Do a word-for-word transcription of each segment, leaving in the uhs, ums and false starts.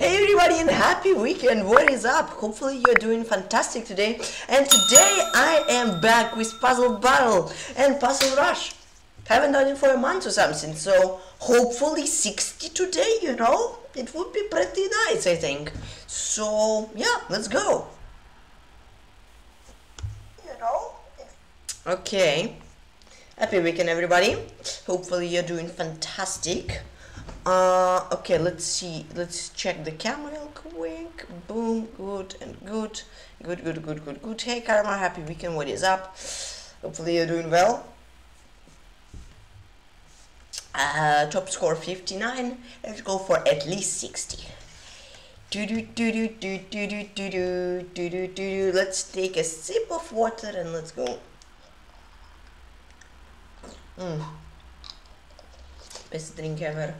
Hey everybody and happy weekend! What is up? Hopefully you're doing fantastic today. And today I am back with Puzzle Battle and Puzzle Rush. Haven't done it for a month or something, so hopefully sixty today, you know? It would be pretty nice, I think. So, yeah, let's go. You know? Okay. Happy weekend, everybody. Hopefully you're doing fantastic. Uh, okay, let's see, let's check the camera real quick. Boom, good and good. Good, good, good, good, good. Hey, Karma, happy weekend, what is up? Hopefully you're doing well. Uh, top score fifty-nine, let's go for at least sixty. Do do do do do do do do do do. Let's take a sip of water and let's go. Mm. Best drink ever.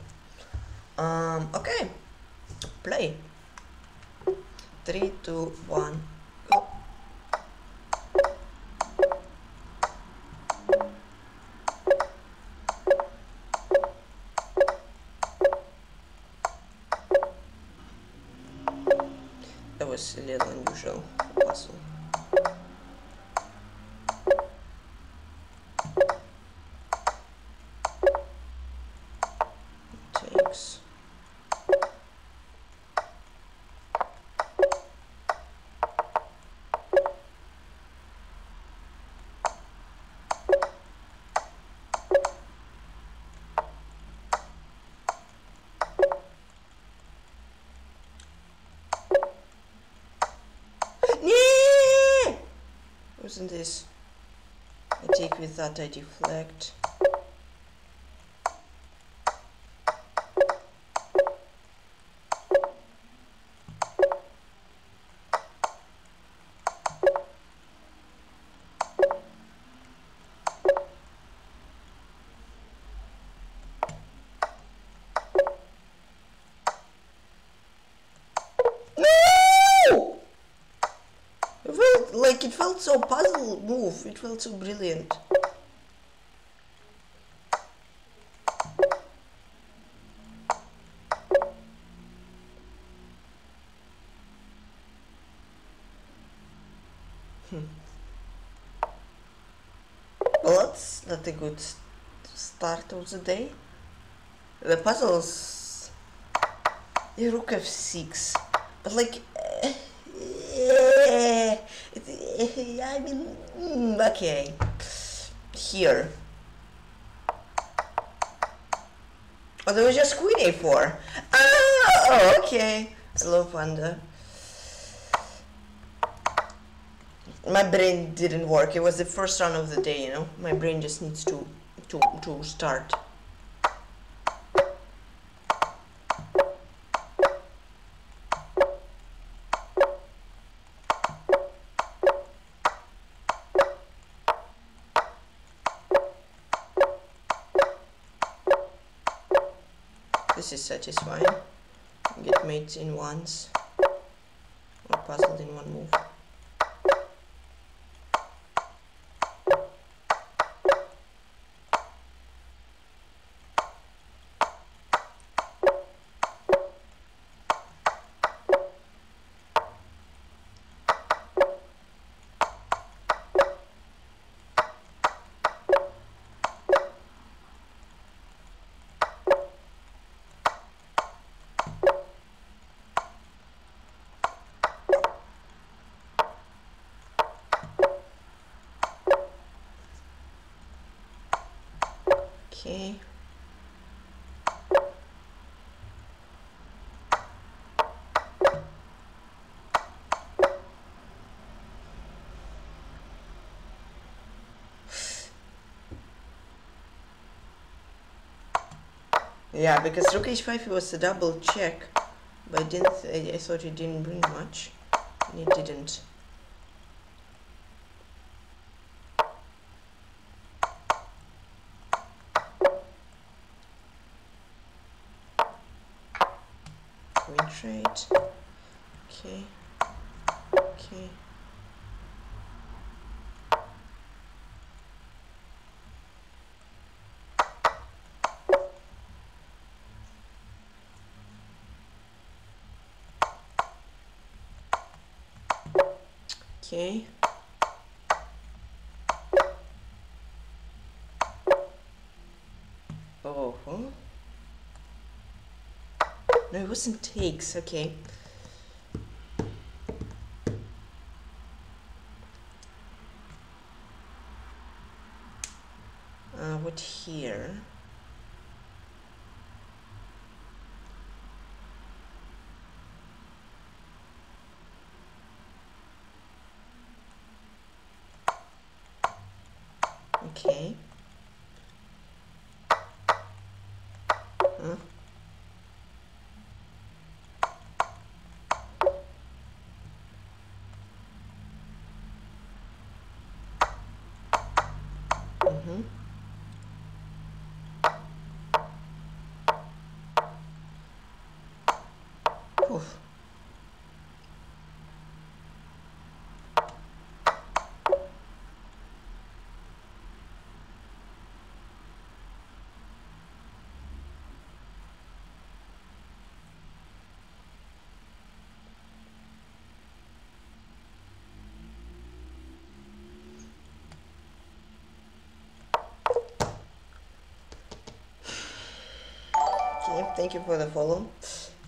Um, okay, play. Three, two, one, go. That was a little unusual puzzle. Wasn't this? I take with that, I deflect. Like, it felt so puzzle move, it felt so brilliant. Hmm. Well, that's not a good start of the day. The puzzles... The rook f six. But like... Uh, yeah. I mean, okay, here. Oh, there was just queen a four. Ah, okay. I love wonder. My brain didn't work. It was the first round of the day, you know. My brain just needs to to to start. This is satisfying. Get mates in once or puzzled in one move. Okay. Yeah, because rook h five was a double check, but I didn't. I, I thought it didn't bring much, and it didn't. Trade. Okay. Okay. Okay. Oh. Huh? No, it wasn't takes. Okay. Uh, what here? Okay. Huh? Mm-hmm. Oof. Thank you for the follow.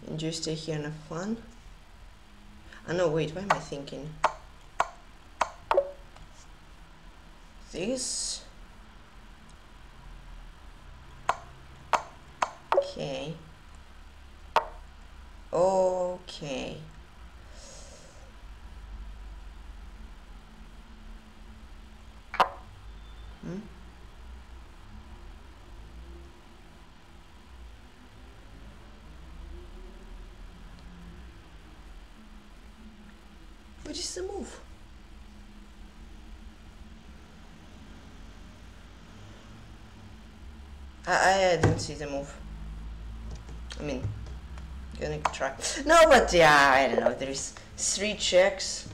Enjoy stay here and have fun. Ah no, wait, why am I thinking? This. Okay. Okay. Hmm? What is the move? I, I didn't see the move. I mean, gonna try. No, but yeah, I don't know. There's three checks.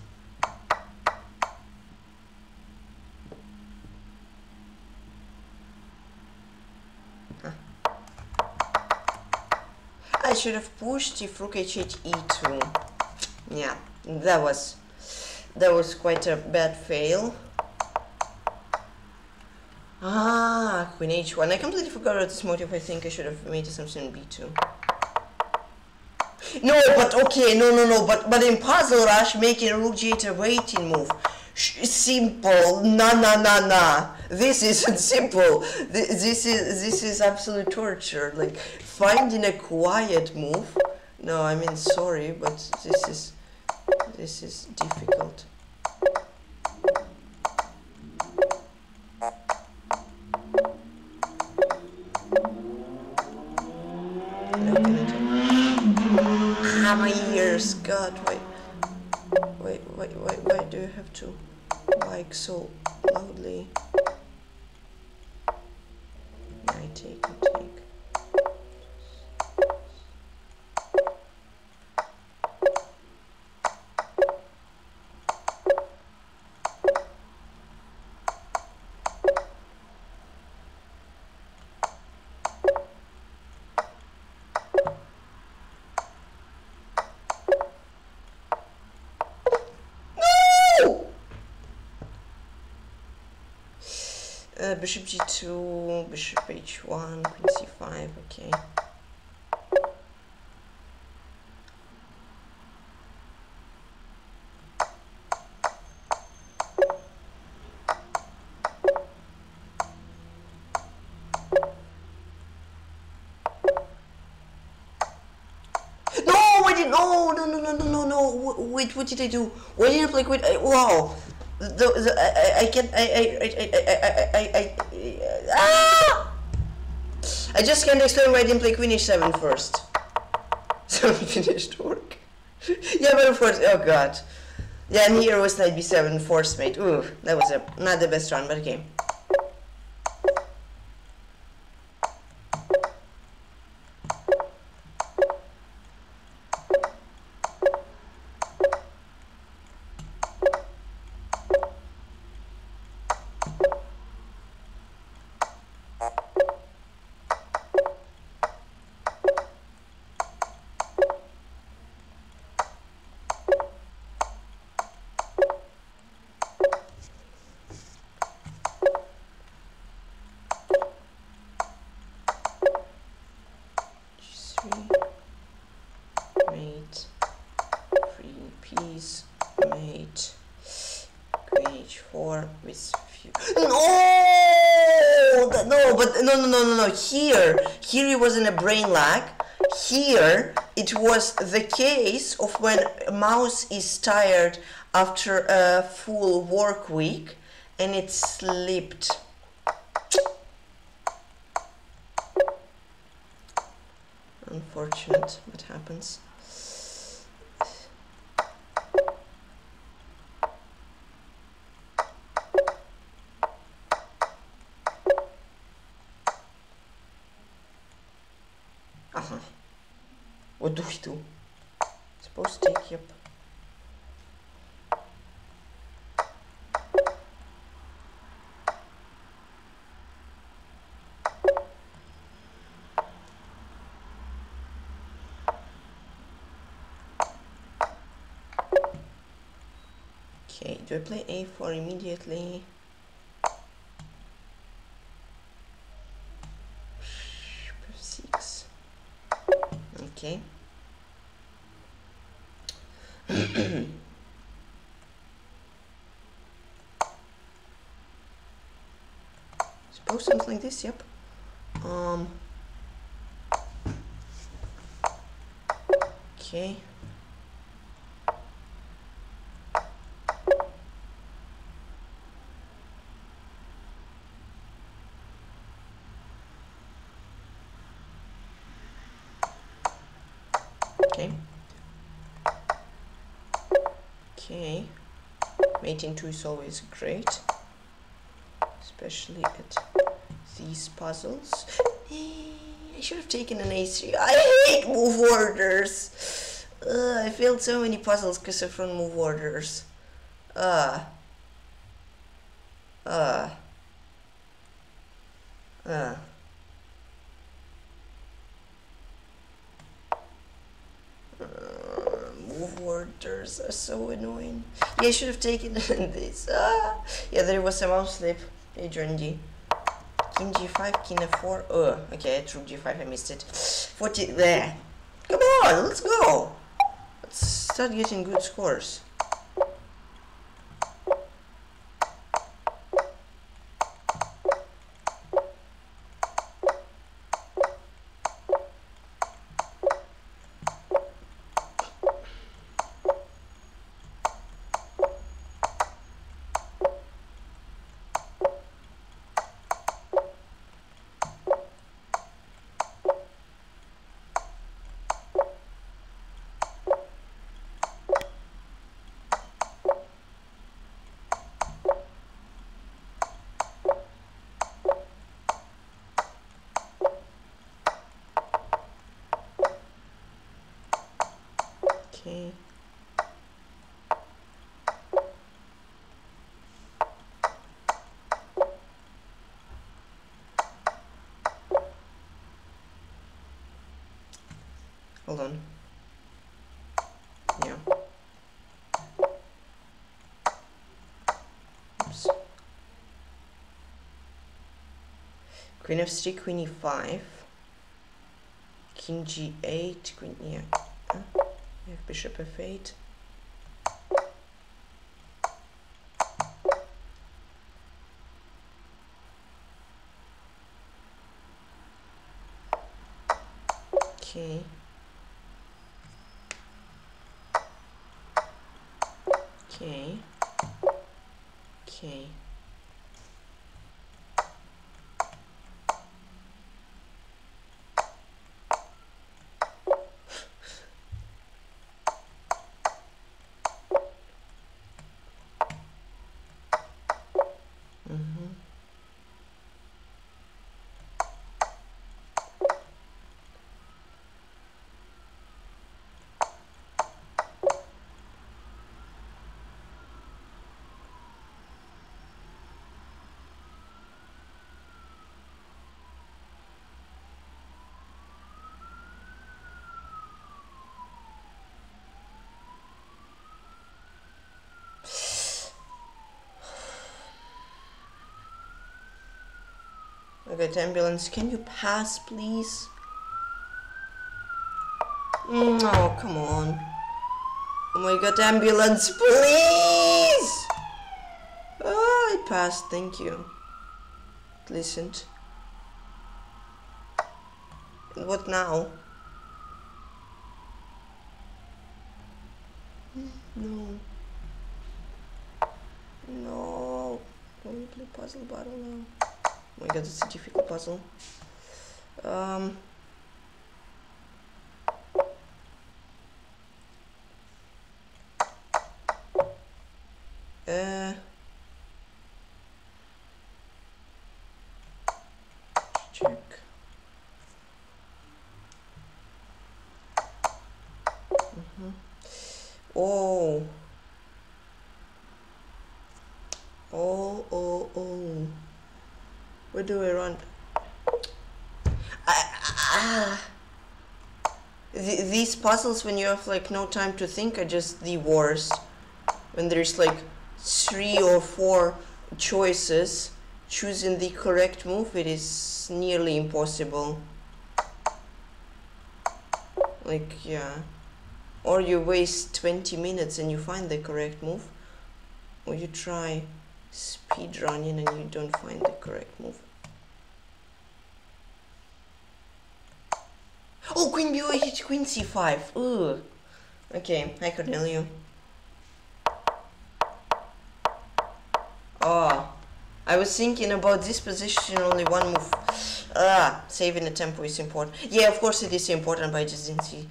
Huh. I should have pushed if rook h eight e two. Yeah, that was. That was quite a bad fail. Ah, queen h one. I completely forgot about this motive. I think I should have made something in b two. No, but okay, no, no, no. But but in Puzzle Rush, making rook g eight a waiting move. Sh simple. Na na na na. This isn't simple. Th this is this is absolute torture. Like finding a quiet move. No, I mean sorry, but this is. This is difficult. What can I do? Ah, my ears! God, why, why, why, why, why do you have to like so loudly? I take, I take. Uh, bishop g two, bishop h one, queen c five, okay. No, I didn't, no, no, no, no, no, no, no, wait, what did I do? Why didn't I play queen? I, wow. The, the, I, I can't, I, I, I, I, I, I, I, ah! I just can't explain why I didn't play queen h seven first. So we finished work. Yeah, but of course, oh god. Yeah, and here was knight b seven, forced mate. Ooh, that was a, not the best run, but okay. Please mate H four with few. No, no, but no, no, no, no, no. Here, here it wasn't a brain lag. Here it was the case of when a mouse is tired after a full work week and it slept. Unfortunate, what happens? Uh-huh. What do we do? Supposed to take, yep. Okay, do I play A four immediately? Okay. Suppose something like this, yep. Um Okay. Okay, mating two is always great, especially at these puzzles. I should have taken an A three. I hate move orders. Uh, I failed so many puzzles because of wrong move orders. Uh, uh, uh. Orders are so annoying. Yeah, I should have taken this. Ah, yeah, there was a mouse slip. Hey, John D. King G five, King F four. Oh, okay, Troop G five. I missed it. forty there. Come on, let's go. Let's start getting good scores. Okay. Hold on. Yeah. Oops. Queen F three, Queen E five, King G eight, Queen yeah. Bishop F eight. Okay. Okay. Okay. Okay, ambulance, can you pass, please? No, come on. Oh my god, ambulance, please! Oh, I passed, thank you. It listened. What now? No. No. Can we play Puzzle Battle now? Oh my god, it's a difficult puzzle. Um. Uh. Check. Mm-hmm. Oh. Oh, oh, oh. Where do we run? Ah. Th these puzzles, when you have like no time to think, are just the worst. When there's like three or four choices, choosing the correct move, it is nearly impossible. Like, yeah. Or you waste twenty minutes and you find the correct move, or you try speedrunning and you don't find the correct move. Oh, queen b eight, hit queen c five. Ooh. Okay, hi Cornelio. Oh, I was thinking about this position, only one move. Ah, saving the tempo is important. Yeah, of course it is important, but I just didn't see.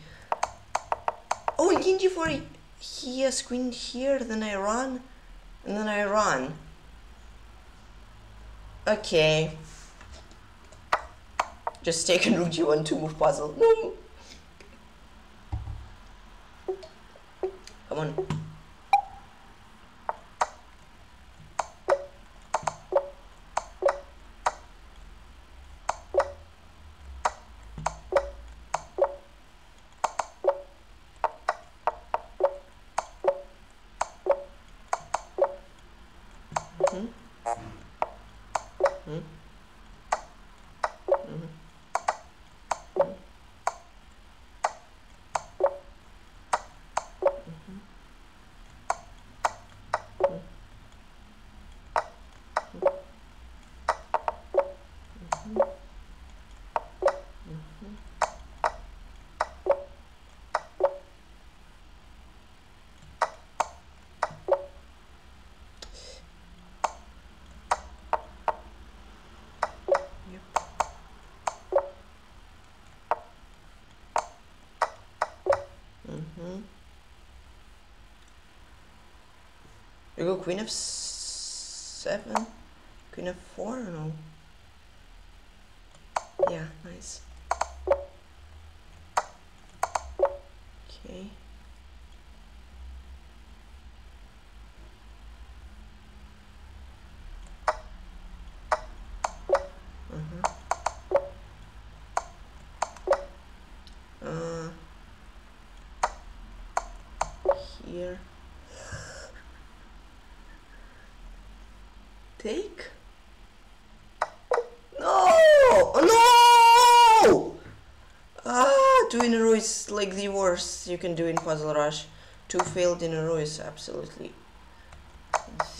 Oh, queen d four here, queen here, then I run, and then I run. Okay. Just take a rook g one two move puzzle. No. Come on. You go queen of seven, queen of four, or no? Yeah, nice. Okay. Uh-huh. Uh, here. Take? No! No! Ah, two in a row is like the worst you can do in Puzzle Rush. Two failed in a row is absolutely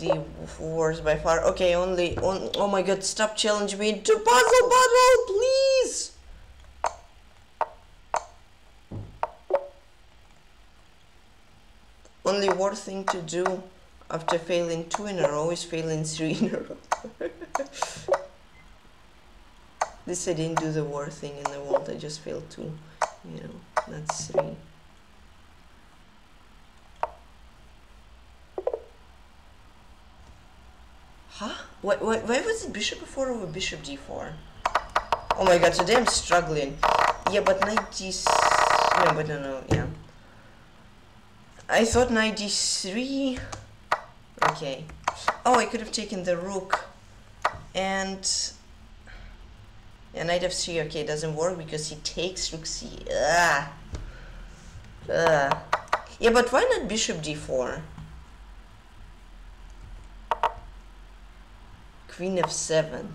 the worst by far. Okay, only on. Oh my god! Stop challenging me to Puzzle Battle, please! Only worst thing to do after failing two in a row is failing three in a row. This I didn't do the worst thing in the world, I just failed two, you know, that's three. Huh? Why, why, why was it bishop before over bishop d four? Oh my god, today I'm struggling. Yeah, but knight d six, no, but no, no, yeah. I thought knight d three. Okay. Oh, I could have taken the rook, and and knight f three. Okay, doesn't work because he takes rook c. Ah. Uh. Yeah, but why not bishop d four? Queen f seven.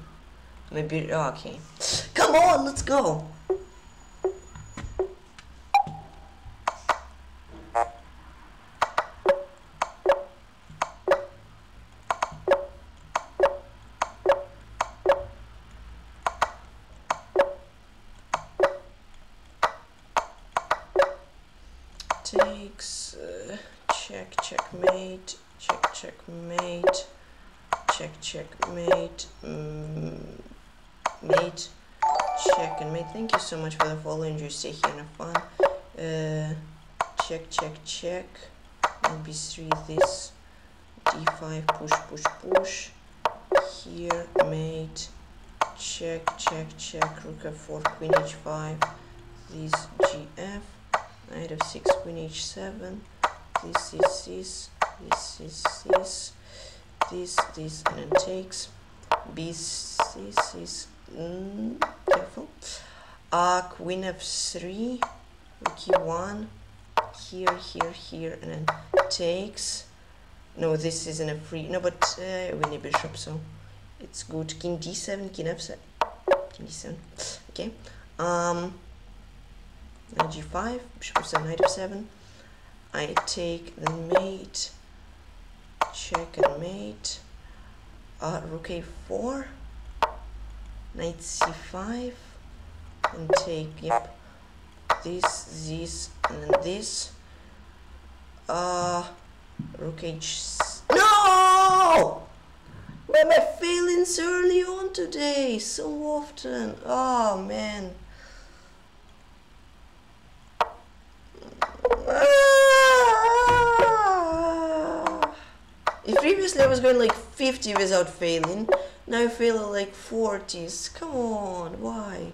Maybe. Oh, okay. Come on, let's go. takes, uh, check, checkmate, check, checkmate, check, checkmate, mm, mate, check and mate. Thank you so much for the follow and you stay here and have fun. Uh, check, check, check, b three this, d five, push, push, push, here, mate, check, check, check, rook f four, queen h five, this gf, knight f six, queen h seven, this is this, this is this, this, this, and it takes, b, this is, mm, careful, uh, queen f three, rook e one, here, here, here, and then takes, no, this isn't a free, no, but uh, we need bishop, so it's good, king d seven, king f seven, king d seven, okay, um, knight g five, bishop f seven, knight f seven, I take the mate, check and mate, uh, rook a four, knight c five, and take, yep, this, this, and then this, uh, rook h, no, why am I failing so early on today, so often, oh man, ah! If previously I was going like fifty without failing, now I fail like forties, come on, why?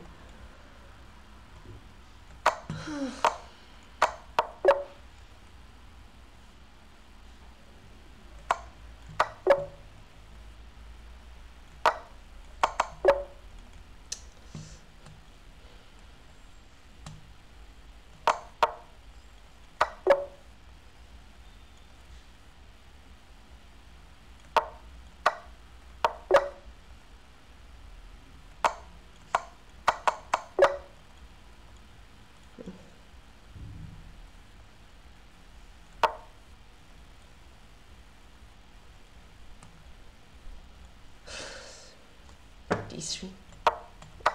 D three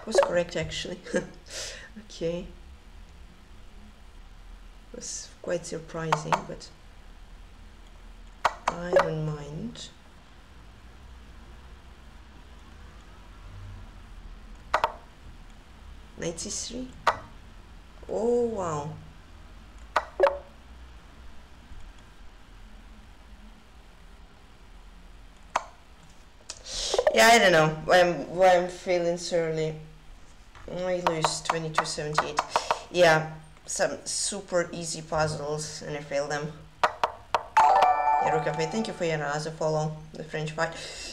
was correct actually. Okay, it was quite surprising, but I don't mind. Knight c three. Oh wow. Yeah, I don't know why I'm, why I'm feeling so early. I lose twenty-two seventy-eight. Yeah, some super easy puzzles and I failed them. Yeah, Rook F eight, thank you for your other follow, the French fight.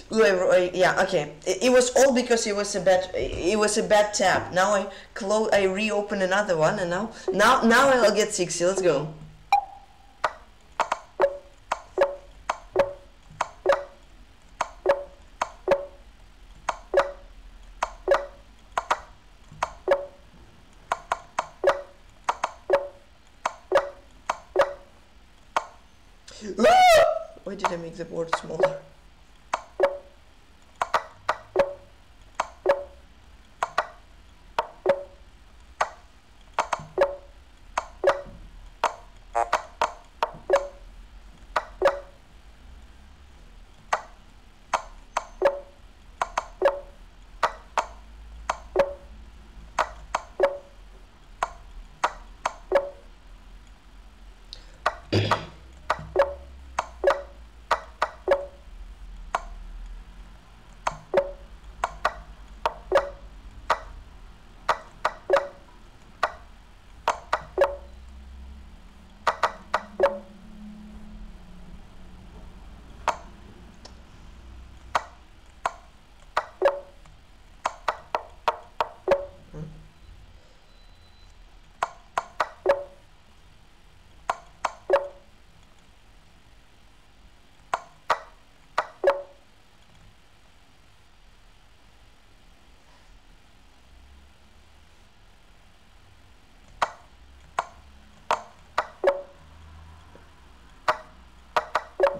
Yeah, okay. It, it was all because it was a bad, it was a bad tap. Now I close, I reopen another one, and now, now, now I'll get sixty. Let's go. The board smaller.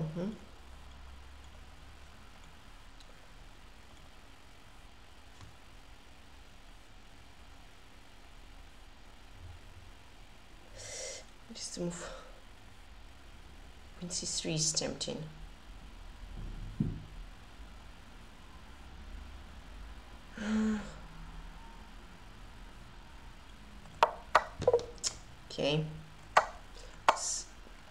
Mm-hmm. Just to move. Queen c three is tempting. Okay.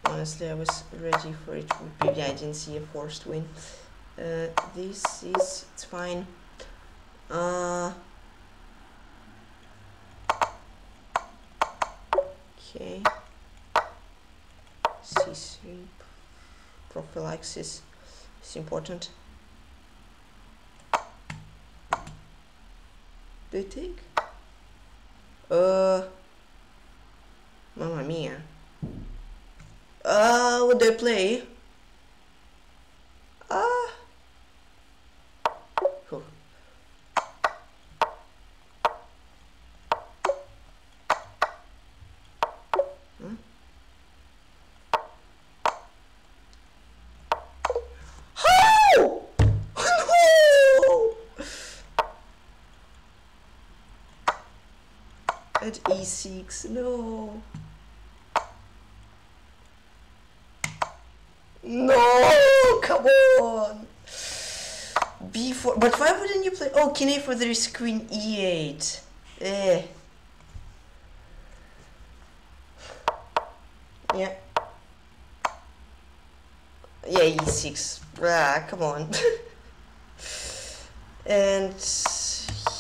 Honestly, I was ready for it. Maybe I didn't see a forced win. Uh, this is it's fine. Uh, okay. c three prophylaxis is important. They take. Uh. Mamma mia. Uh, would they play? Ah. Cool. Hmm? Oh! No! At e six, no. No, come on. b four, but why wouldn't you play? Oh, king a four, there is queen e eight. Eh. Yeah. Yeah, e six. Ah, come on. And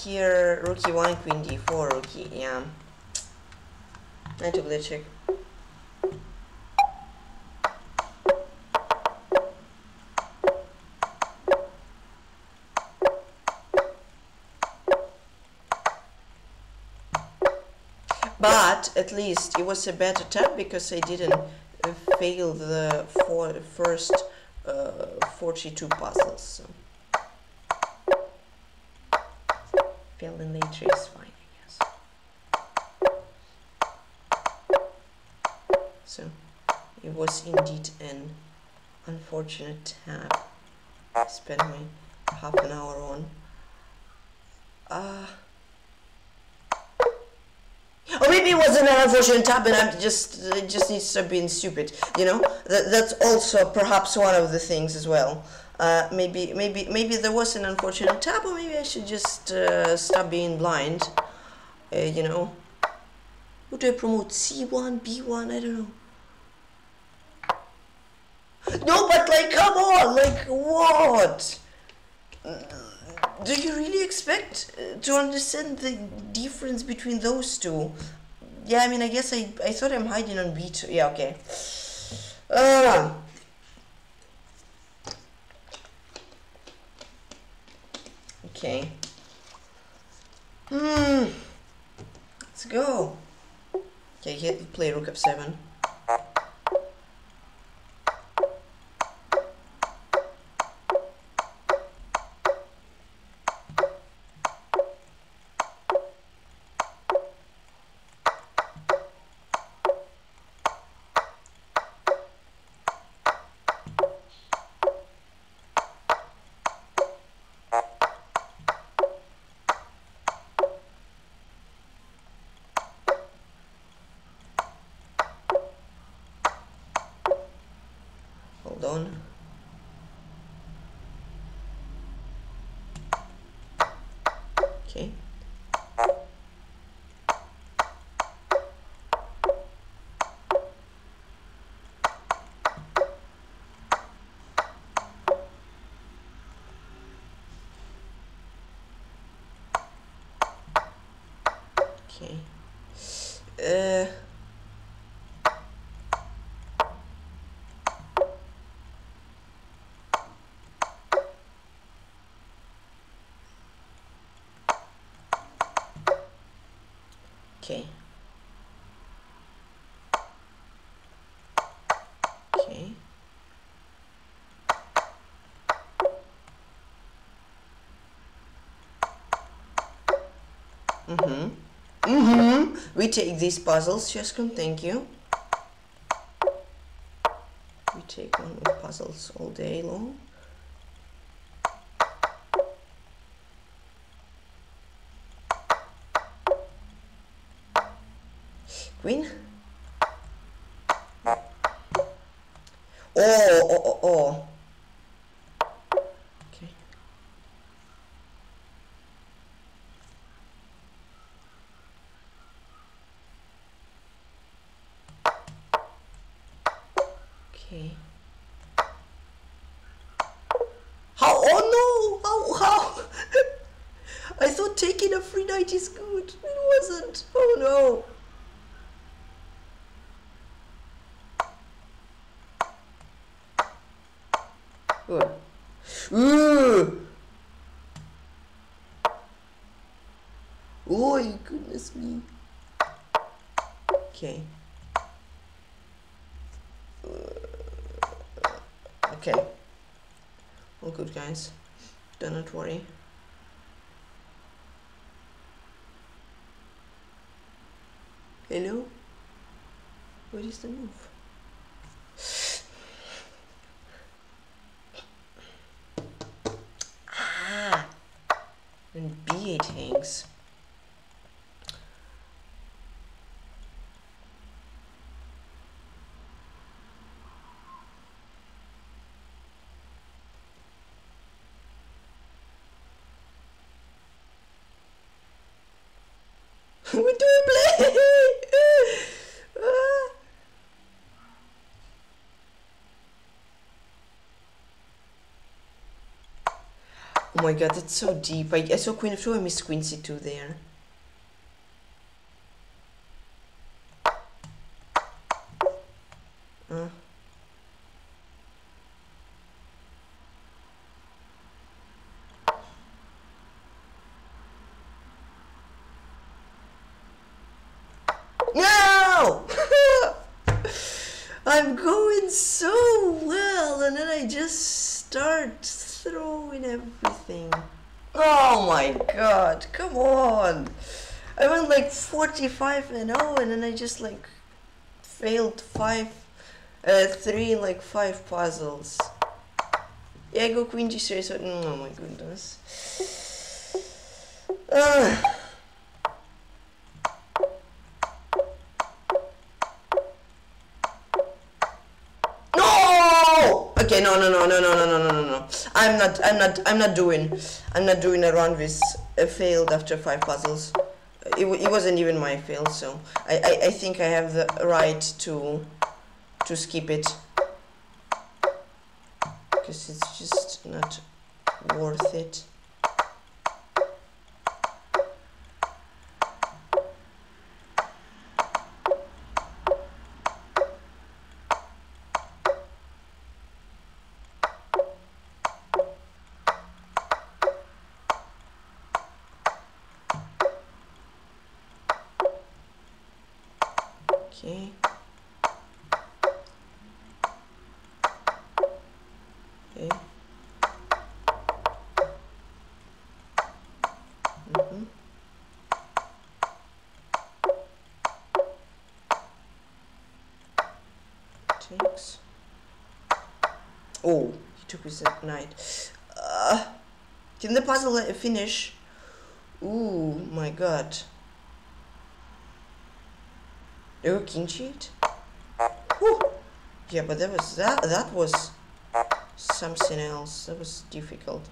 here, rook e one, queen d four, rook e. Yeah. I took the check. But at least it was a better tap because I didn't uh, fail the four, first uh, forty-two puzzles. So. Failing later is fine, I guess. So it was indeed an unfortunate tap. I spent my half an hour on. Ah. Uh, Or maybe it was an unfortunate tap, and I just uh, just need to stop being stupid. You know, that that's also perhaps one of the things as well. Uh, maybe maybe maybe there was an unfortunate tap, or maybe I should just uh, stop being blind. Uh, you know, who do I promote? c one, b one, I don't know. No, but like, come on, like what? Do you really expect to understand the difference between those two? Yeah, I mean, I guess I, I thought I'm hiding on b two. Yeah, okay. Uh, okay. Hmm. Let's go. Okay, here we play rook f seven. Okay. Okay. Uh Okay. Okay. Mhm. Mhm. We take these puzzles, Chescom. Thank you. We take on with puzzles all day long. Queen. Oh, oh, oh, oh. Okay. Okay. How? Oh no! How? How? I thought taking a free knight is good. It wasn't. Oh no. Good. Ooh. Oh, goodness me. Okay. Okay. All good, guys. Do not worry. Hello? What is the move? Ah! And B eight hangs. What do I play? Oh my god, that's so deep. I, I saw queen f two, I missed queen c two there. Uh. No! I'm going so well, and then I just start throwing everything. Oh my god, come on. I went like forty-five and oh, and then I just like failed five uh three like five puzzles. Yeah, I go queen g three, so oh my goodness. uh. Okay, no, no, no, no, no, no, no, no, no. I'm not, I'm not, I'm not doing, I'm not doing a run with a failed after five puzzles. It, w it wasn't even my fail, so I, I, I think I have the right to, to skip it, because it's just not worth it. Okay. Okay. Mm-hmm. Takes. Oh, he took his knight. Uh, can the puzzle finish? Ooh, my god. Oh, king cheat. Whew. Yeah, but that was that. That was something else. That was difficult.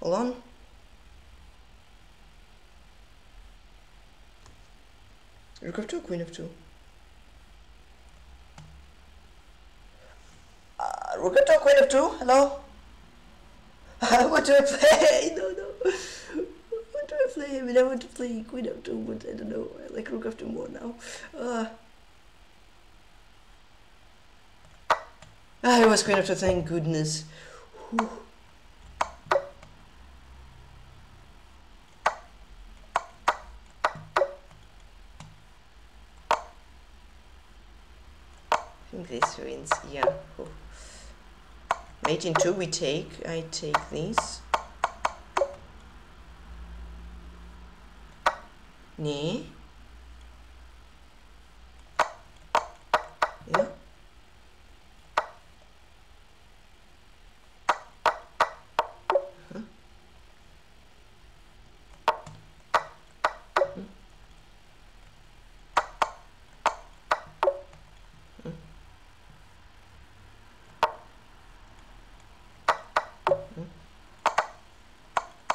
Hold on. Rook of two, queen of two. Uh, rook of two, queen of two. Hello. What do I play? No, no. What do I play? I mean, I want to play queen of two, but I don't know. I like rook of two more now. Uh, I was queen of two. Thank goodness. Whew. This wins, yeah. Oh. Mate in two, we take. I take these. Nee.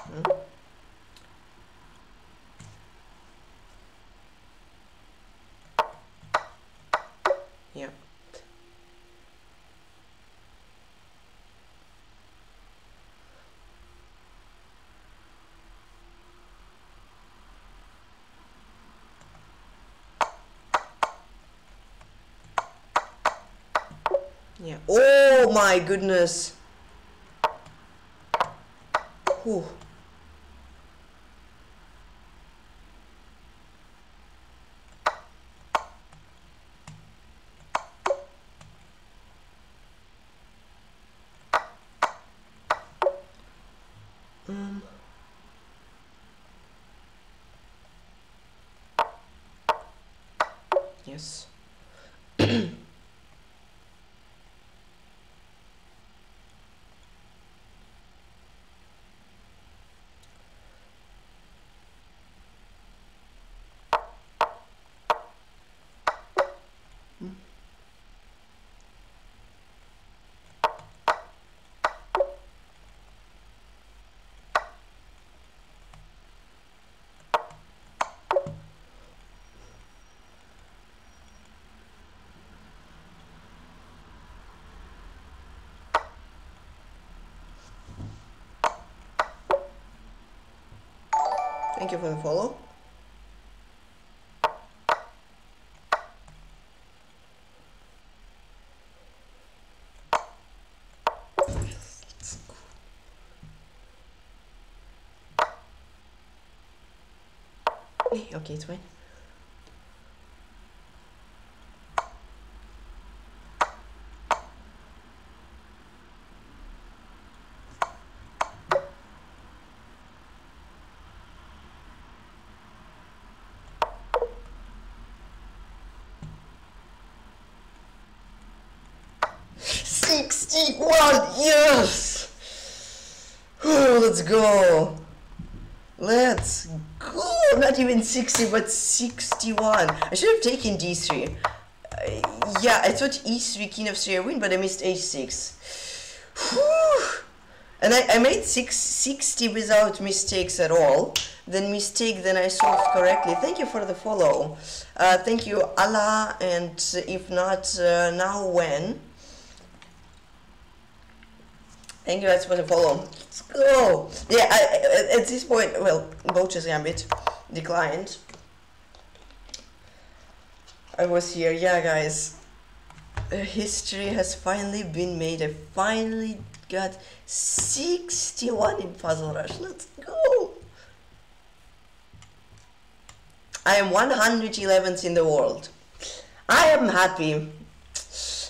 Hmm? Yeah. Yeah. Oh my goodness. Whew. Yes. Thank you for the follow. Okay, it's fine. sixty-one, yes! Ooh, let's go! Let's go! Not even sixty, but sixty-one. I should have taken d three. Uh, yeah, I thought e three, king of three, I win, but I missed h six. Whew. And I, I made six sixty without mistakes at all. Then mistake, then I solved correctly. Thank you for the follow. Uh, thank you, Allah, and if not, uh, now when? Thank you guys for the follow. Let's go! Yeah, I, I, at this point, well, Bogo's Gambit declined. I was here, yeah, guys. Uh, history has finally been made. I finally got sixty-one in Puzzle Rush. Let's go! I am one hundred eleventh in the world. I am happy.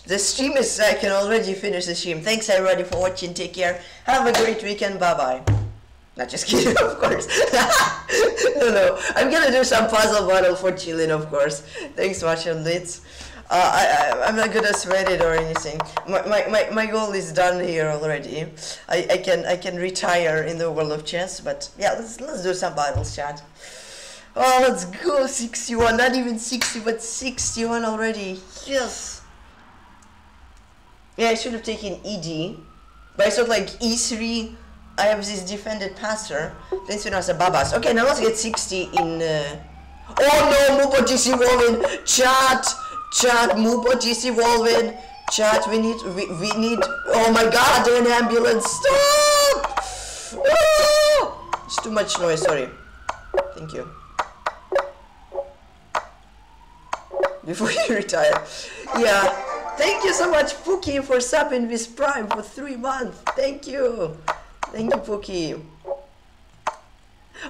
The stream is, I can already finish the stream. Thanks everybody for watching, take care, have a great weekend, bye-bye. Not just kidding, of course. No, no, I'm gonna do some puzzle battle for chilling, of course. Thanks for watching, Lids. Uh, I, I, I'm not gonna sweat it or anything. My, my, my, my goal is done here already. I, I, can, I can retire in the world of chess, but yeah, let's, let's do some battles, chat. Oh, let's go, sixty-one, not even sixty, but sixty-one already, yes. Yeah, I should have taken E D, but I thought like E three, I have this defended passer, then Spinoza Babas. Okay, now let's get sixty in... Uh... Oh no, Mupo G C Wolven! Chat! Chat, Mupo G C Wolven! Chat, we need, we, we need... Oh my god, an ambulance! Stop! Oh! It's too much noise, sorry. Thank you. Before you retire. Yeah. Thank you so much, Pookie, for subbing with Prime for three months. Thank you. Thank you, Pookie.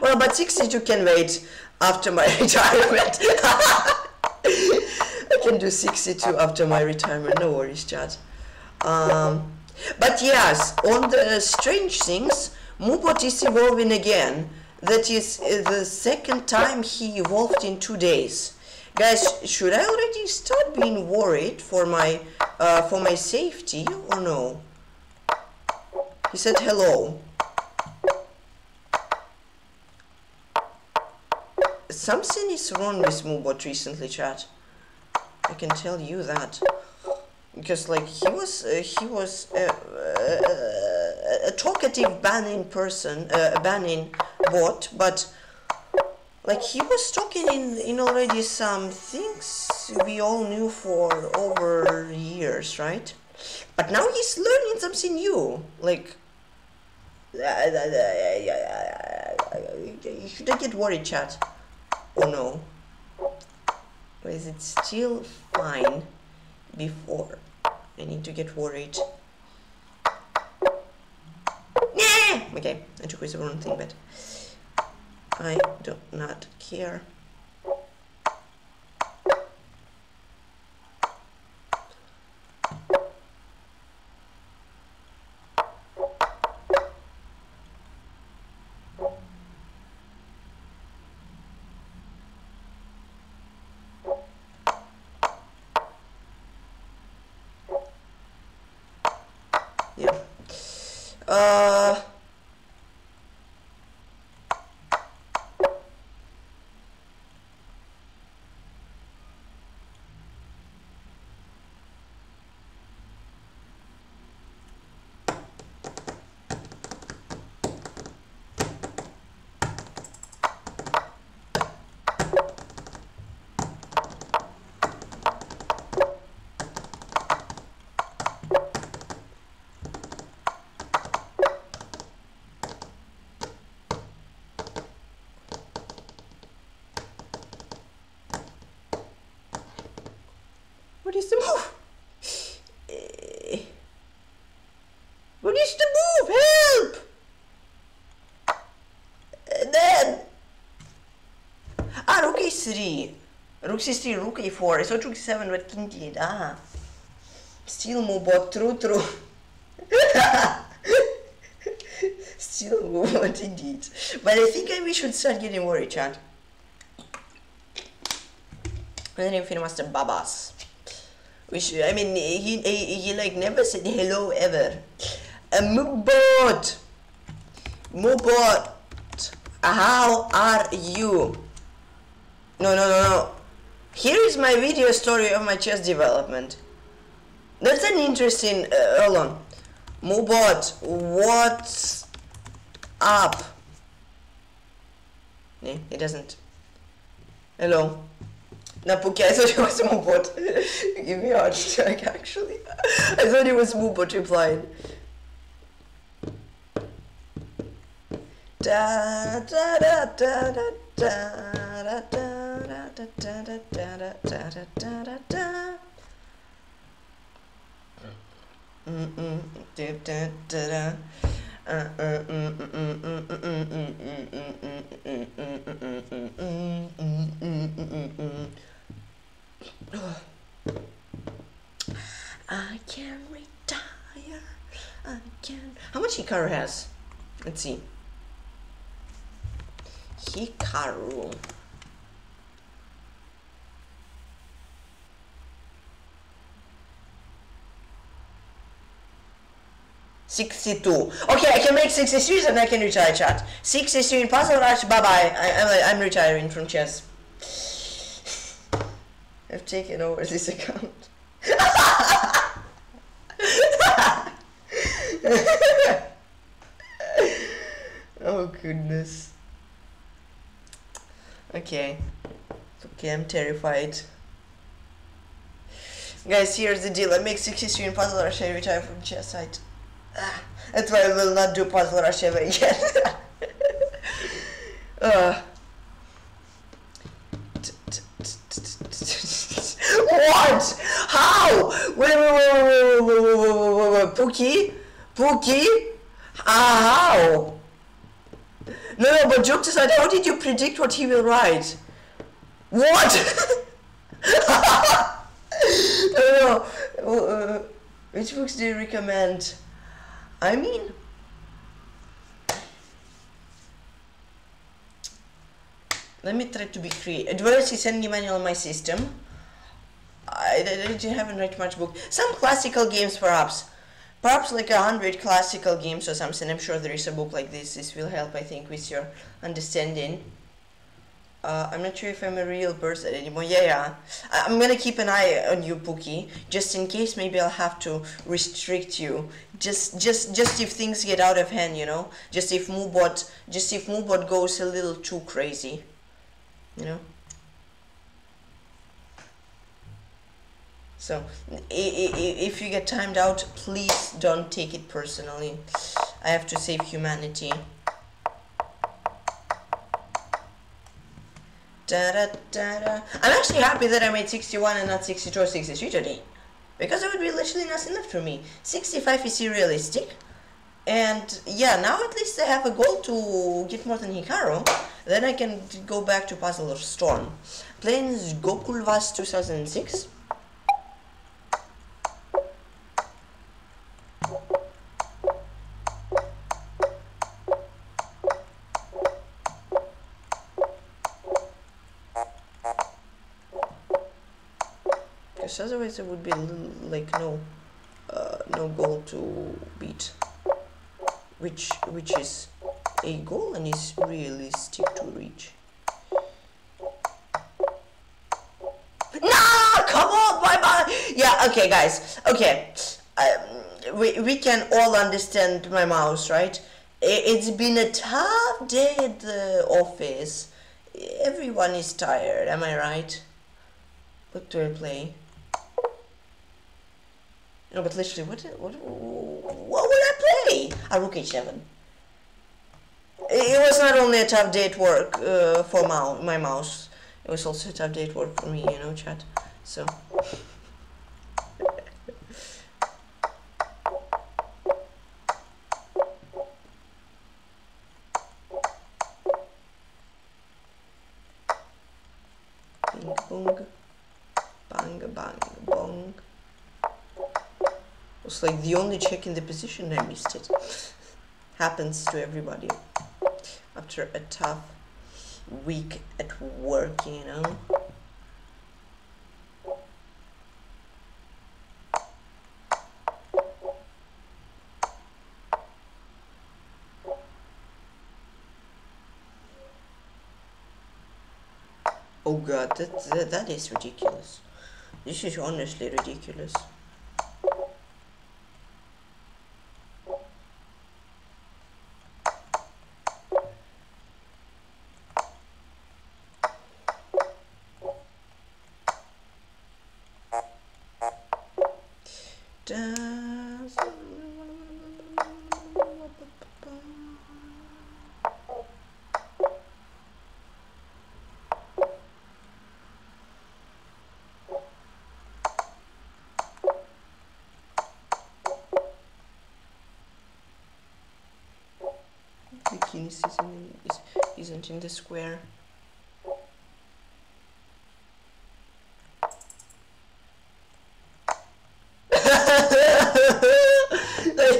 Well, but sixty-two can wait after my retirement. I can do sixty-two after my retirement. No worries, chat. Um, but yes, on the strange things, Mupot is evolving again. That is the second time he evolved in two days. Guys, should I already start being worried for my uh, for my safety or no? He said hello. Something is wrong with Mubot recently, chat. I can tell you that because like he was uh, he was uh, uh, a talkative Berlin person, uh, Berlin bot, but like he was talking in, in already some things we all knew for over years, right? But now he's learning something new, like. Should I get worried, chat? Oh no. Or is it still fine before? I need to get worried. Nah! Okay, I took the wrong thing, but I do not care. Uh, three. Rook c three, rook a four. I saw rook seven, but king did. Ah. Still move bot. True, true. Still move bot indeed. But I think we should start getting worried, chat. My name is F M Babas. Which, I mean, he, he, he like never said hello ever. Uh, move bot. Move bot. How are you? No, no, no, no. Here is my video story of my chess development. That's an interesting... Uh, hold on. Mubot, what's up? No, it doesn't. Hello. Napuki, I thought it was Mubot. Give me a heart attack, actually. I thought it was Mubot replied. Da da da da da da da. Da, da, da, da, da, da, da, da, da. Mm mm da da da uh uh mm mm mm mm mm mm mm mm mm. I can retire. I can. How much Hikaru has? Let's see. Hikaru. sixty-two. Okay, I can make sixty-threes and I can retire, chat. sixty-three in Puzzle Rush, bye-bye. I'm, I'm retiring from chess. I've taken over this account. Oh, goodness. Okay. Okay, I'm terrified. Guys, here's the deal. I make sixty-three in Puzzle Rush, I retire from chess site. That's why I will not do Puzzle Rush ever again. uh. What? How? Wait, wait, wait, wait, wait, wait, wait, wait, wait. Pookie? Pookie? Ah, how? No, no, but joke aside, how did you predict what he will write? What? No, no. Uh, which books do you recommend? I mean, let me try to be creative. Advice is sending manual on my system. I, I, I haven't read much book. Some classical games, perhaps. Perhaps like a hundred classical games or something. I'm sure there is a book like this. This will help, I think, with your understanding. Uh, I'm not sure if I'm a real person anymore. Yeah, yeah. I I'm gonna keep an eye on you, Pookie, just in case. Maybe I'll have to restrict you. Just, just, just if things get out of hand, you know. Just if Moobot, just if Moobot goes a little too crazy, you know. So, if you get timed out, please don't take it personally. I have to save humanity. Da, da, da, da. I'm actually happy that I made sixty-one and not sixty-two or sixty-three today, because there would be literally nothing left for me. sixty-five is unrealistic, and yeah, now at least I have a goal to get more than Hikaru. Then I can go back to Puzzle or Storm. Playing Gokulvas two thousand six. Otherwise, it would be like no, uh, no goal to beat, which which is a goal and is realistic to reach. No, come on, bye bye. Yeah, okay, guys. Okay, um, we we can all understand my mouse, right? It's been a tough day at the office. Everyone is tired. Am I right? What do I play? No, but literally, what what what would I play? Ah, rook h seven. It was not only a tough day at work uh, for my, my mouse. It was also a tough day at work for me, you know, chat. So. Like the only check in the position, I missed it. Happens to everybody after a tough week at work, you know. Oh god, that that, that is ridiculous. This is honestly ridiculous. Isn't in the square. I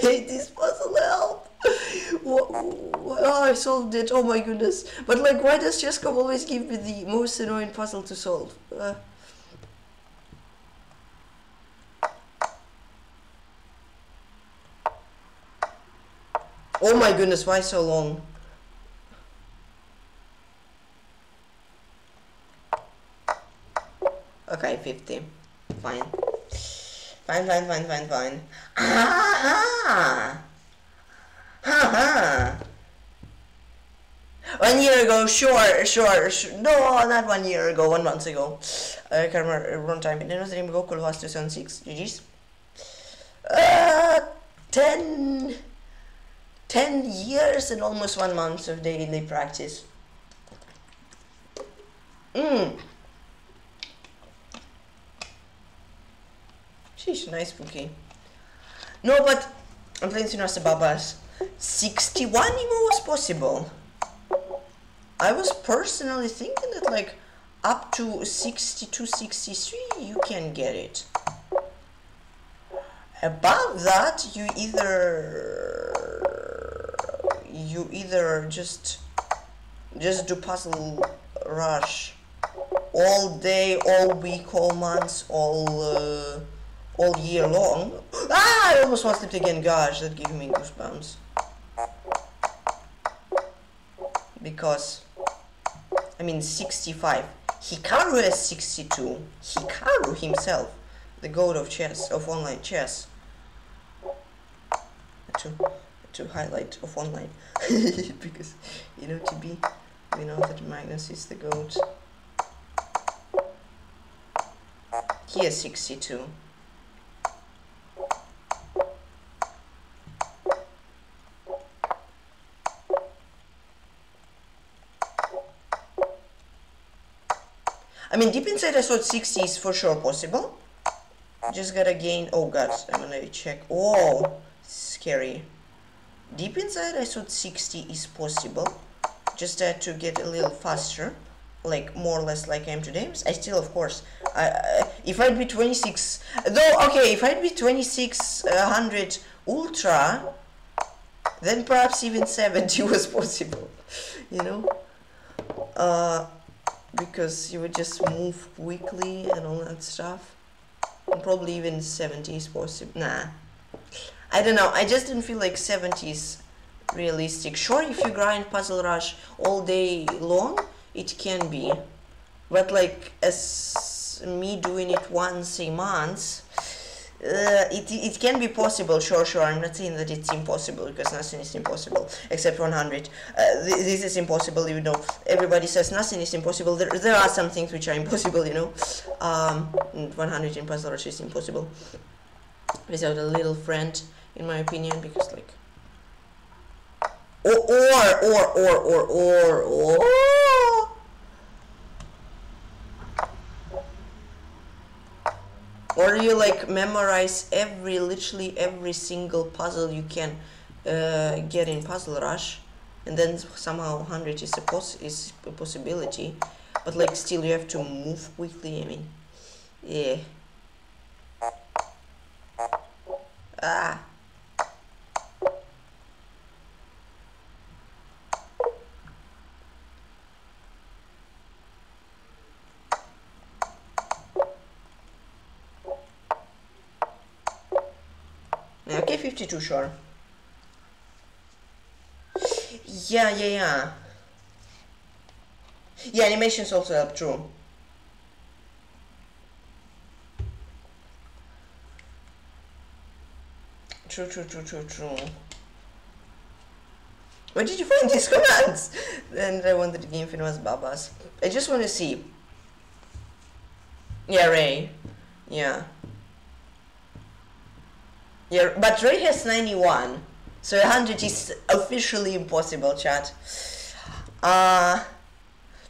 hate this puzzle, help! Oh, I solved it, oh my goodness. But like, why does Chesscom always give me the most annoying puzzle to solve? Uh, oh my goodness, why so long? Okay, fifty. Fine. Fine, fine, fine, fine, fine. Ah, ah. Ah, ah. One year ago, sure, sure, sure. No, not one year ago, one month ago. I can't remember one time. It was Gokulvas two thousand six. G Gs. Uh, ten, ten years and almost one month of daily practice. Mmm. Sheesh, nice bouquet. No, but I'm playing Chess Tour A I Cup. sixty-one even was possible. I was personally thinking that like up to sixty-two, sixty-three you can get it. Above that you either you either just just do Puzzle Rush all day, all week, all months, all uh, all year long. Ah, I almost one-slipped again, gosh, that gave me goosebumps. Because I mean sixty-five. Hikaru has sixty-two. Hikaru himself, the god of chess, of online chess. To to highlight of online because you know to be we know that Magnus is the goat. He has sixty-two. I mean, deep inside I thought sixty is for sure possible. Just gotta gain. Oh god, I'm gonna check. Oh, scary. Deep inside I thought sixty is possible. Just uh, to get a little faster, like more or less like I am today. I still, of course, I, I, if I'd be twenty-six, though, okay, if I'd be twenty-six hundred Ultra, then perhaps even seventy was possible, you know. Uh, because you would just move quickly and all that stuff, and probably even seventy is possible. Nah, I don't know, I just didn't feel like seventy is realistic. Sure, if you grind Puzzle Rush all day long, it can be, but like as me doing it once a month, uh, it, it can be possible. Sure, sure, I'm not saying that it's impossible, because nothing is impossible except one hundred. Uh, th this is impossible, you know, everybody says nothing is impossible. There, there are some things which are impossible, you know. um, one hundred in Puzzle Rush is impossible without a little friend, in my opinion, because like or or or or or or or Or you like memorize every, literally every single puzzle you can uh, get in Puzzle Rush, and then somehow one hundred is a poss is a possibility, but like still you have to move quickly. I mean, yeah. Ah. Okay, fifty-two, sure. Yeah, yeah, yeah. Yeah, animations also help, true. True, true, true, true, true. Where did you find these commands? And I wanted to game famous Babas. I just want to see. Yeah, Ray. Yeah. Yeah, but Ray has ninety-one, so one hundred is officially impossible, chat. Uh,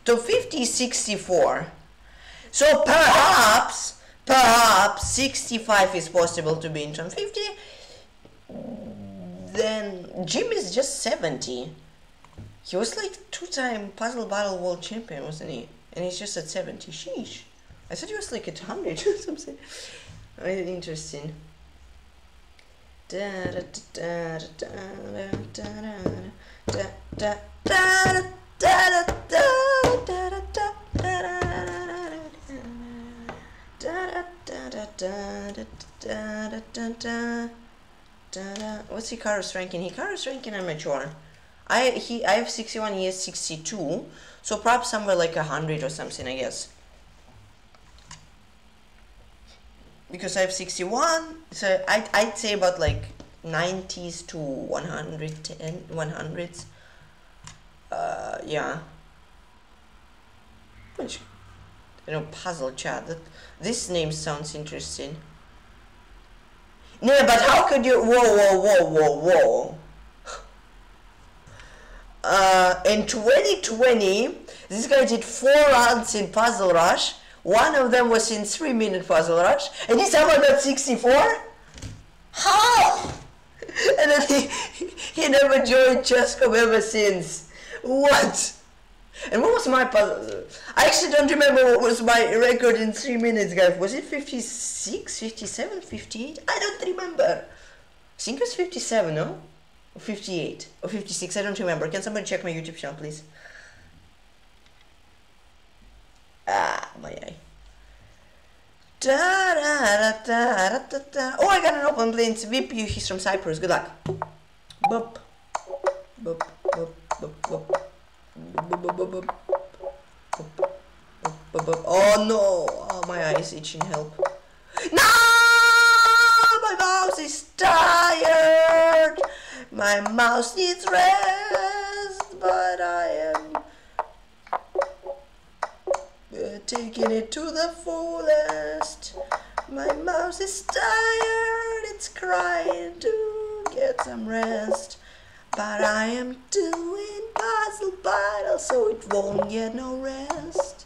top fifty is sixty-four, so perhaps, perhaps sixty-five is possible to be in top fifty, then Jim is just seventy. He was like two-time Puzzle Battle World Champion, wasn't he? And he's just at seventy, sheesh. I thought he was like at one hundred or something. Interesting. What's Hikaru's ranking? Hikaru's ranking amateur. I he I have sixty-one, he has sixty-two, so perhaps somewhere like a hundred or something, I guess. Because I have sixty-one, so I'd, I'd say about like nineties to one hundred ten, one hundreds. Uh, yeah. Which, you know, puzzle chat. That, this name sounds interesting. No, but how could you? Whoa, whoa, whoa, whoa, whoa. Uh, in twenty twenty, this guy did four rounds in Puzzle Rush. One of them was in three minute Puzzle Rush, and he somehow got sixty-four? How? And then he, he never joined Chesscom ever since. What? And what was my puzzle? I actually don't remember what was my record in three minutes, guys. Was it fifty-six, fifty-seven, fifty-eight? I don't remember. I think it was fifty-seven, no? Or fifty-eight, or fifty-six, I don't remember. Can somebody check my YouTube channel, please? Ah, my eye. Da, da, da, da, da, da. Oh, I got an open plane. V P U, he's from Cyprus. Good luck. Boop. Boop, boop, boop, boop. Boop, boop, boop. Oh no! Oh, my eye is itching. Help! No! My mouse is tired. My mouse needs rest, but I am uh, taking it to the fullest. My mouse is tired. It's crying to get some rest, but I am doing Puzzle Battle, so it won't get no rest.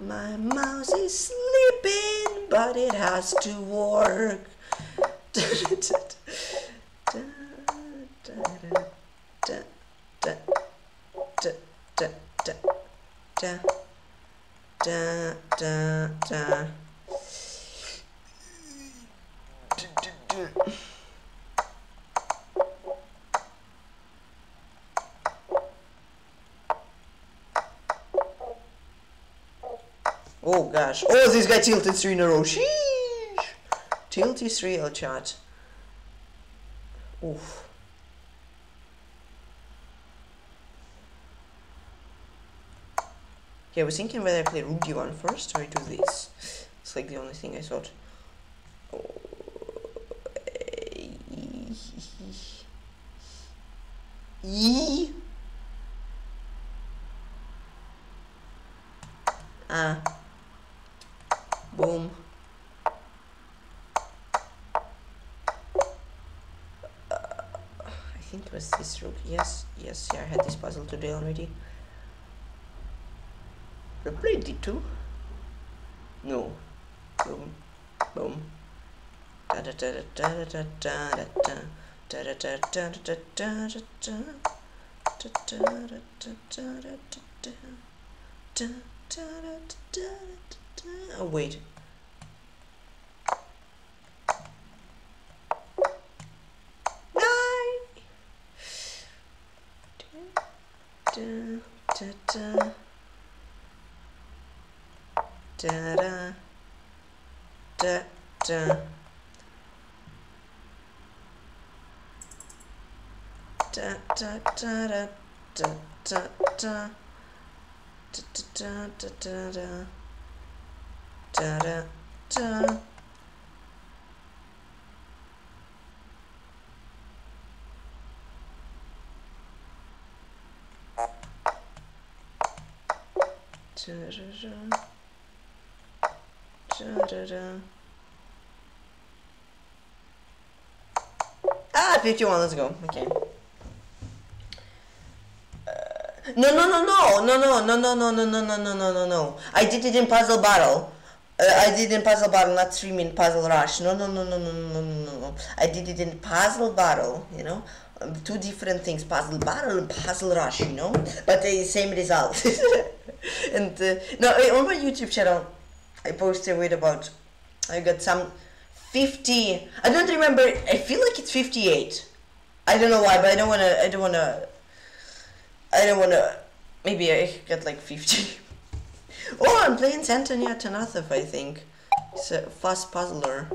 My mouse is sleeping, but it has to work. Oh gosh. Oh, this guy tilted three in a row. Sheesh. Tilty three, I'll chat. Oof. Yeah, I was thinking whether I play rook d one first or I do this. It's like the only thing I thought. Oh. E. Ah. Boom. Uh, I think it was this rook. Yes, yes, yeah, I had this puzzle today already. I played d two. No. Boom. Boom. Da da da da da da da da da da da da da da da da da da da. Oh wait. Nine. Da da da da da da da da da da da da da. Da da da da da da da. Ah, fifty-one, let's go. Okay. No no no no no no no no no no no no no no no no! I did it in Puzzle Battle. Uh, I did it in Puzzle Battle, not stream in Puzzle Rush. No no no no no no no no! I did it in Puzzle Battle. You know, um, two different things: Puzzle Battle and Puzzle Rush. You know, but the uh, same result. And uh, no, on my YouTube channel, I posted with about I got some fifty. I don't remember. I feel like it's fifty-eight. I don't know why, but I don't wanna. I don't wanna. I don't wanna. Maybe I get like fifty. Oh, I'm playing Santonia Tanatov, I think. It's a fast puzzler.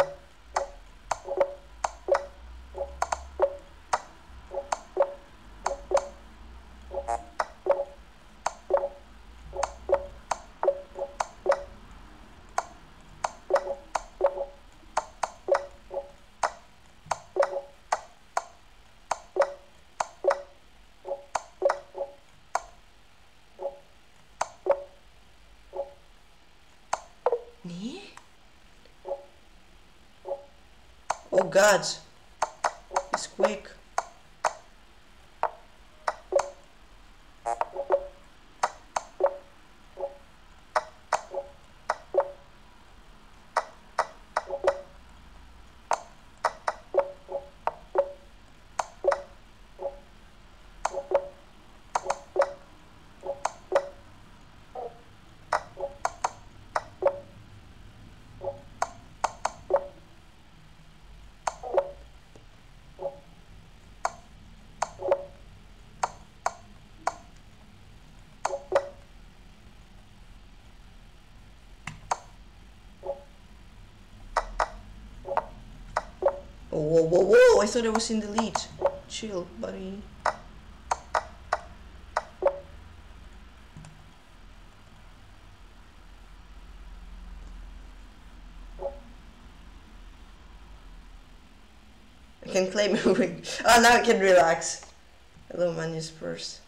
God, it's quick. Whoa, whoa, whoa! I thought I was in the lead. Chill, buddy. can claim a win. Oh, now I can relax. Hello, Manu Spurs.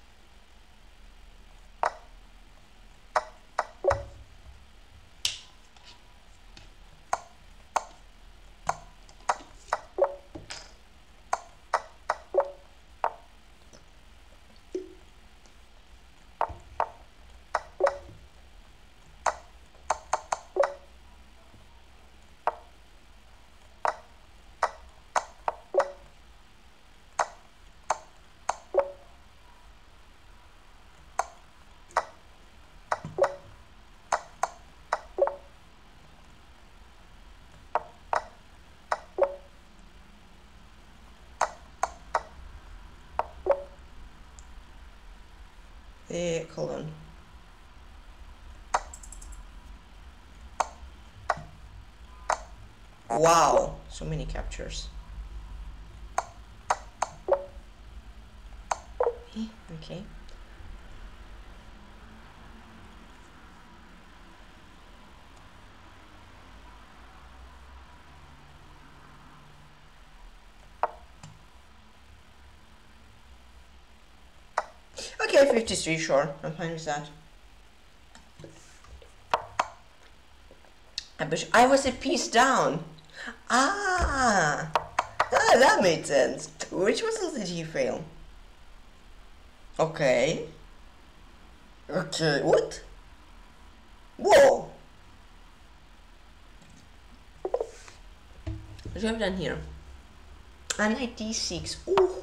Yeah, colon. Wow, so many captures. Okay. fifty-three, sure, I'm fine with that. I wish I was a piece down. Ah, ah, that made sense. Which puzzle did he fail? Okay. Okay, what? Whoa! What do I have done here? A knight d six. Ooh.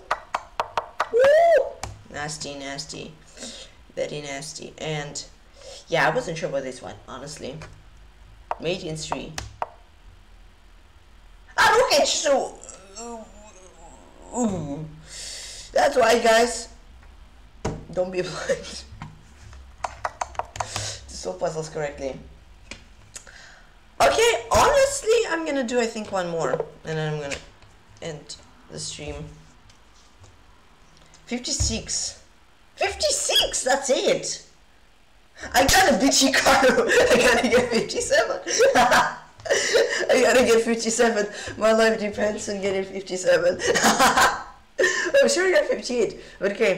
Nasty, nasty, very nasty. And yeah, I wasn't sure about this one, honestly. Mate in three. Ah, look at you! Ooh. That's why, guys. Don't be blind. To solve puzzles correctly. Okay, honestly, I'm gonna do, I think, one more, and then I'm gonna end the stream. fifty-six. fifty-six, that's it. I got a bitchy card. I gotta get fifty-seven. I gotta get fifty-seven. My life depends on getting fifty-seven. I'm sure I got fifty-eight. But okay.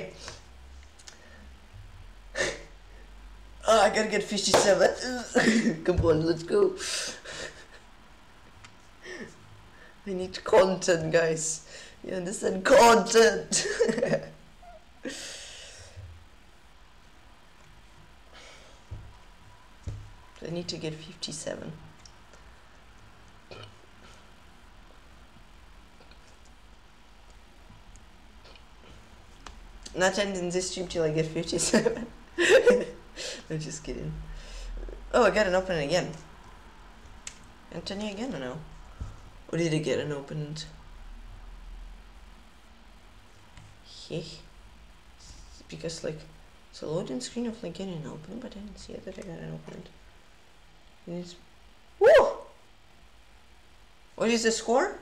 Oh, I gotta get fifty-seven. Come on, let's go. I need content, guys. You understand? Content. I need to get fifty-seven. Not ending this stream till I get fifty-seven. I'm just kidding. Oh, I got an open again. Anthony again or no? Or did I get an open? Yeah. Because like it's a loading screen of like getting an open, but I didn't see it that I got an open. And it's woo! What is the score?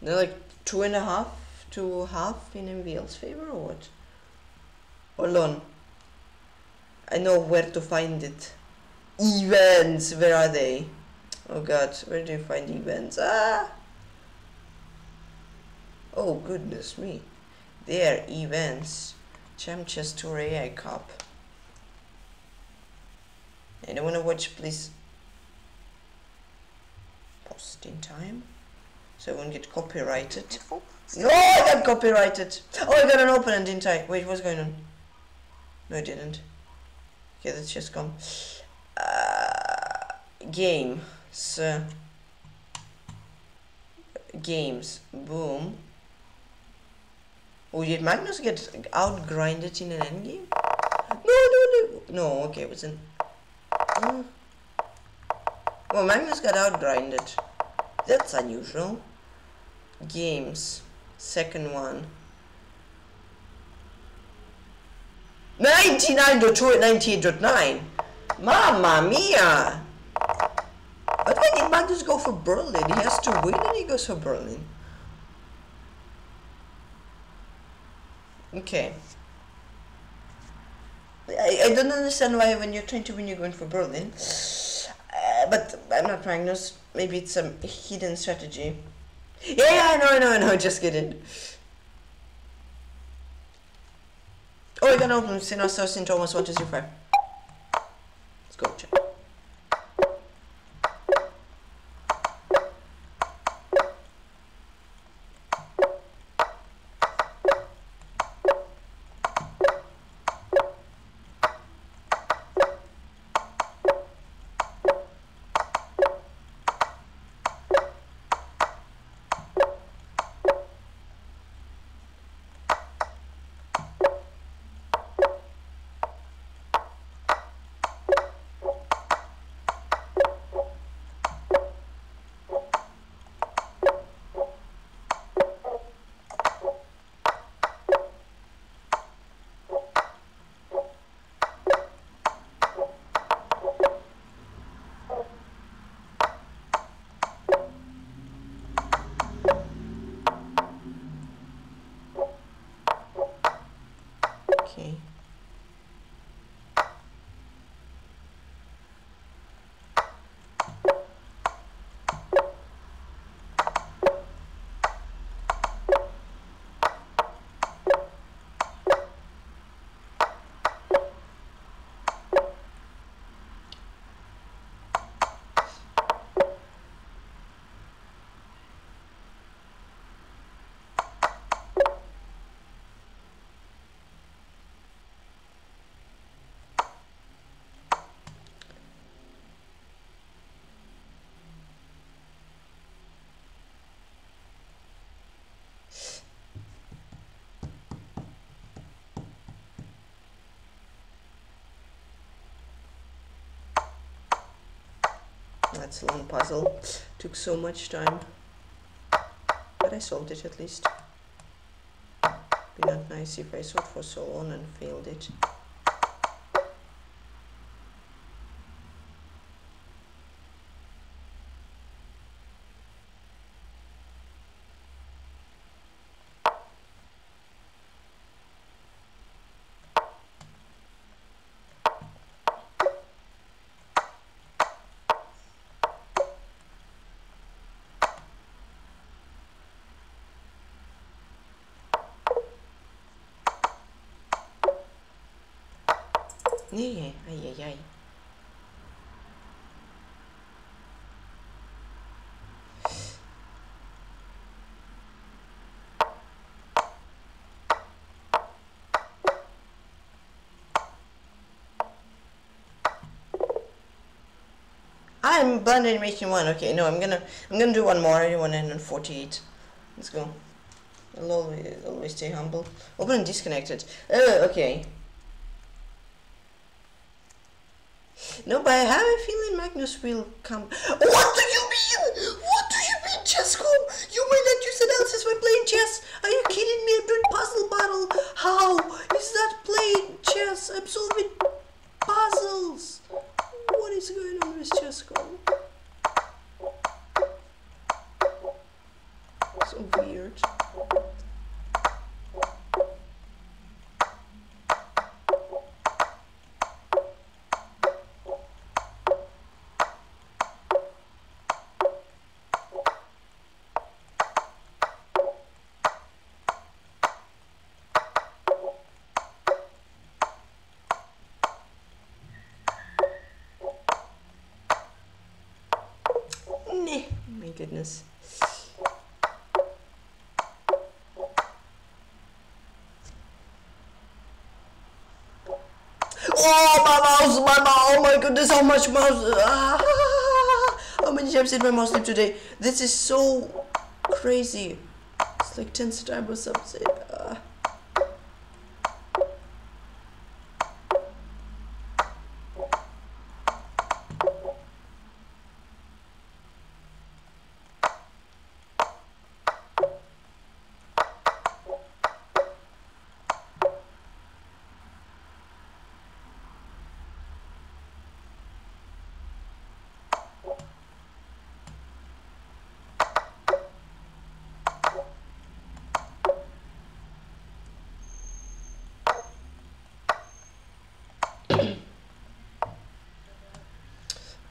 They're like two and a half to half in M V L's favor or what? Hold on. I know where to find it. Events, where are they? Oh god, where do you find events? Ah! Oh goodness me, there events, Chess Tour A I Cup. I don't want to watch, please. Post in time, so I won't get copyrighted. No, I got copyrighted. Oh, I got an open, didn't I? Wait, what's going on? No, I didn't. Okay, that's just come. Uh, game, so games, boom. Oh, did Magnus get out-grinded in an endgame? No, no, no. No, okay, it was in... Uh, well, Magnus got out-grinded. That's unusual. Games. Second one. ninety-nine point two ninety-eight point nine. Mamma mia! But why did Magnus go for Berlin? He has to win and he goes for Berlin. Okay. I, I don't understand why when you're trying to win you're going for Berlin. Uh, but I'm not Magnus. Maybe it's some hidden strategy. Yeah, no, no, no, just kidding. Oh, I can open Sino Assassin Thomas one two three five. Let's go check. That's a long puzzle. Took so much time, but I solved it at least. Be not nice if I sought for so long and failed it. Nee, ai ai ai. I'm blended making one. Okay, no, I'm gonna I'm gonna do one more. I want to end on forty-eight. Let's go. I'll always always stay humble. Open and disconnected. Uh, okay. No, but I have a feeling Magnus will come. What do you mean? What do you mean, Chesscom? You might not use analysis when playing chess. Are you kidding me? I'm doing puzzle battle. How is that playing chess? I'm solving puzzles. What is going on with Chesscom? So weird. Goodness. Oh, my mouse, my mouse, oh my goodness, how much mouse, ah, how many times did my mouse sleep today? This is so crazy. It's like ten times or something. Ah.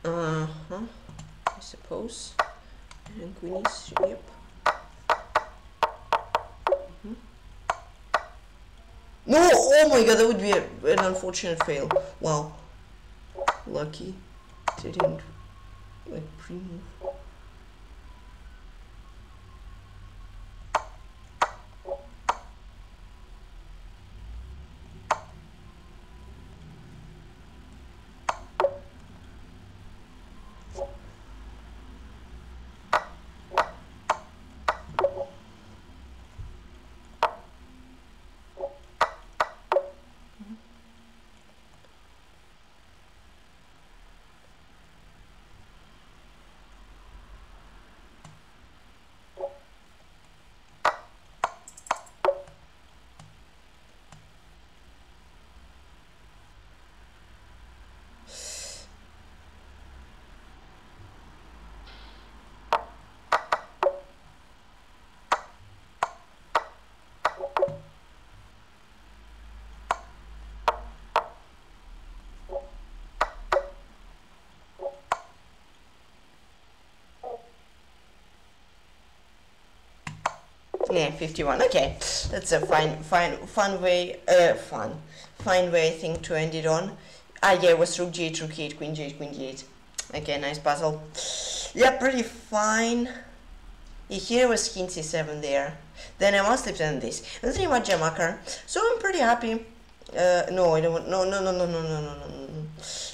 Uh-huh, I suppose. And Queenie's, yep. No! Oh my god, that would be a, an unfortunate fail. Wow. Lucky. Didn't, like, pre-move. Yeah, fifty-one. Okay, that's a fine, fine, fun way, uh, fun, fine way thing to end it on. Ah, yeah, it was rook g eight, rook e eight, queen g eight, queen d eight. Okay, nice puzzle. Yeah, pretty fine. Here was king c seven there. Then I must have done this. And pretty much a marker. So I'm pretty happy. Uh, no, I don't want. No, no, no, no, no, no, no,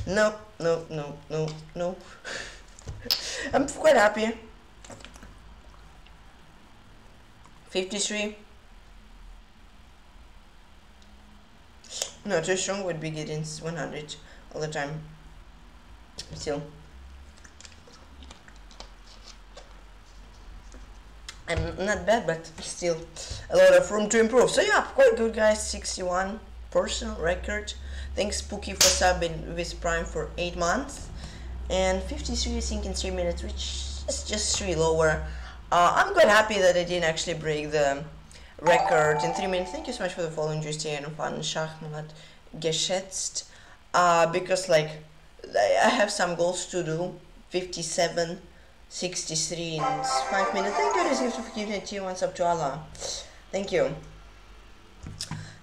no, no, no, no, no. I'm quite happy. fifty-three. Not too strong would be getting one hundred all the time. Still, I'm not bad, but still a lot of room to improve. So yeah, quite good, guys. sixty-one personal record. Thanks Spooky for subbing with Prime for eight months, and fifty-three I think in three minutes, which is just three lower. Uh, I'm quite happy that I didn't actually break the record in three minutes. Thank you so much for the following Justin von Schachmatt geschätzt. Uh, because, like, I have some goals to do. fifty-seven, sixty-three in five minutes. Thank you, Receive for giving a tier once up to Allah. Thank you.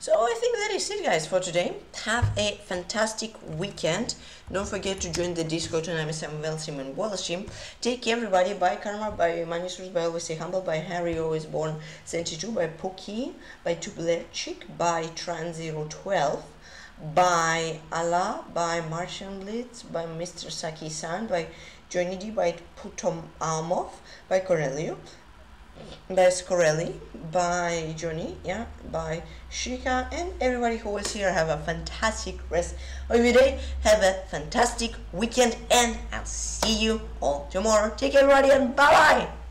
So I think that is it, guys, for today. Have a fantastic weekend. Don't forget to join the Discord and I'm Sam Welsim and Wallaceim. Take care, everybody. By Karma, by Manisus, by Always Stay Humble, by Harry Always Born seventy-two, by Pookie, by Tuplechik, by Tran zero twelve, by Allah, by Martian Blitz, by Mister Saki-san, by Johnny D, by Putom Almov, by Corelio, by Scorelli, by Johnny, yeah, by Shika, and everybody who was here. Have a fantastic rest of your day, have a fantastic weekend, and I'll see you all tomorrow. Take care, everybody, and bye bye.